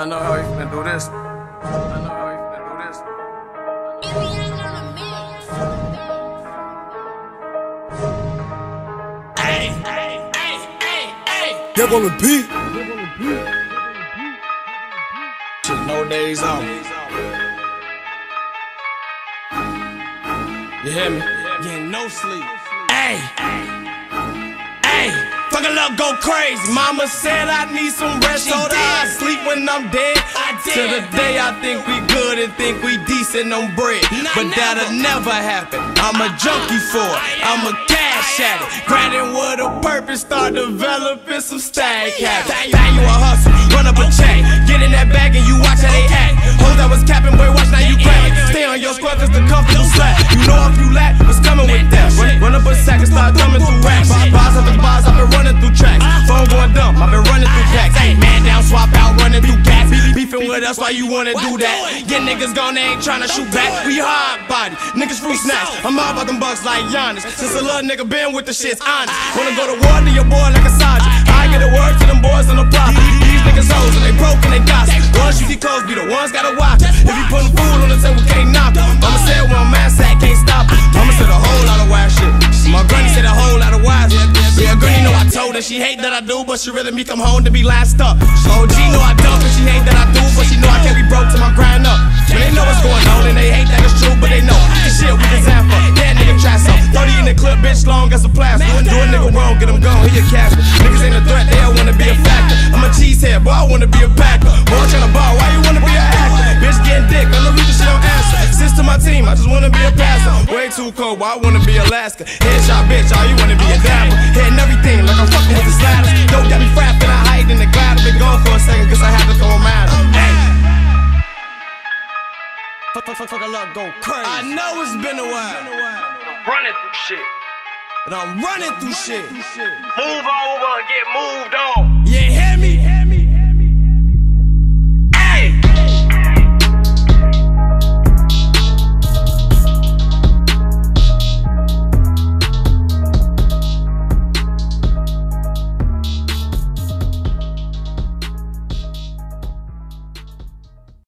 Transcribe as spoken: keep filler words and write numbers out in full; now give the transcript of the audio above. I know how you finna do this. I know how you finna do this. Hey, hey, hey, hey, hey. They're gonna beat. Shit, no days off. You hear me? Getting no sleep. Hey, hey, fuck it up, go crazy. Mama said I need some rest, so I sleep when I'm dead. To the day I think we good and think we decent on bread. But that'll never happen. I'm a junkie for it, I'm a cash addict. Grinding with a purpose, start developing some stack habits. Now you a hustle, run up a check, get in that bag and you watch how they act. Hoes that was capping, boy, watch now you grab it. Stay on your square cause the comfortable slack. You know if you lack, what's coming with that? Run up a sack and start coming through racks. Bars up the bars, I've been running through tracks. Phone going dumb, I've been running through packs. Man down, swap out, running through gas. Beefing with us, why you wanna do that? Get niggas gone, they ain't tryna shoot back. We hard body, niggas fruit snacks. I'm all about them bucks like Giannis. Since a little nigga been with the shits, honest. Wanna go to war to your boy like a sergeant. I get a word to them boys on the block. These niggas hoes and they broke and they gossip. Ones you see close, be the ones gotta watch. If you puttin' food on the table, can't knock it. Mama said when I'm mad, sack can't stop it. Mama said a whole lot of wild shit. My granny said a whole lot of wild shit. Yeah, granny know I told her she hate that I do, but she really me come home to be last up. O G know I dump and she hate that I do, but she know I can't be broke till I'm grind up. But they know what's going on and they hate that it's true, but they know the shit we design for. That nigga try something. thirty in the clip, bitch, long as a plastic. Do a nigga wrong, get him gone, he a cash. Niggas ain't a threat, they all wanna be a factor. I'm a cheesehead, boy, I wanna be a packer. Boy, I'm tryna ball, why you wanna be an actor? Bitch getting dick, I know you just don't answer. Sis to my team, I just wanna be a passer. Way too cold, boy, I wanna be Alaska. Headshot, bitch, all you wanna be a dapper. Hitting everything like I'm fucking with the sliders. Don't get me frapped and I hide in the cloud. I've been gone for a second cause I had to throw him out. Fuck, fuck, fuck, fuck, I love go crazy. I know it's been a while. Running through shit. And I'm running through shit. Move over and get moved on. You hear me?